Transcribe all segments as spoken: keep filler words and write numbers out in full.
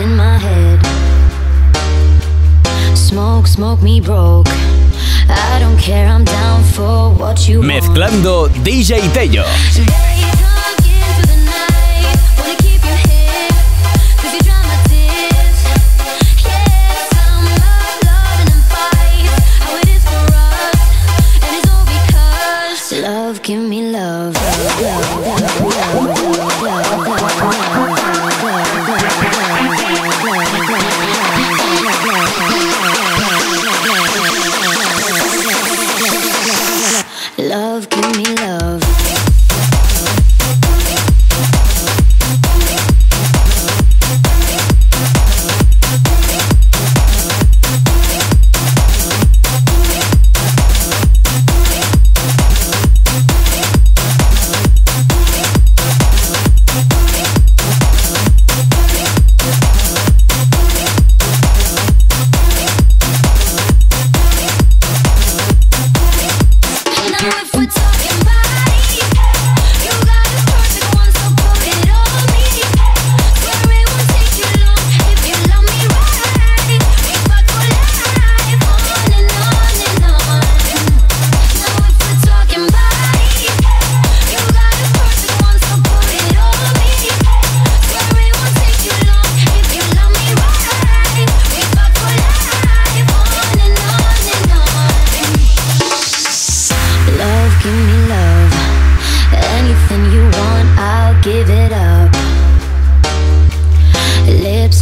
in my head. Smoke, smoke me broke. I don't care, I'm down for what you want. Mezclando D J Tello. Give me love, love, love, love, love, love, love, love, love, love.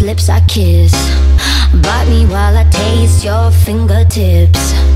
Lips I kiss, bite me while I taste your fingertips.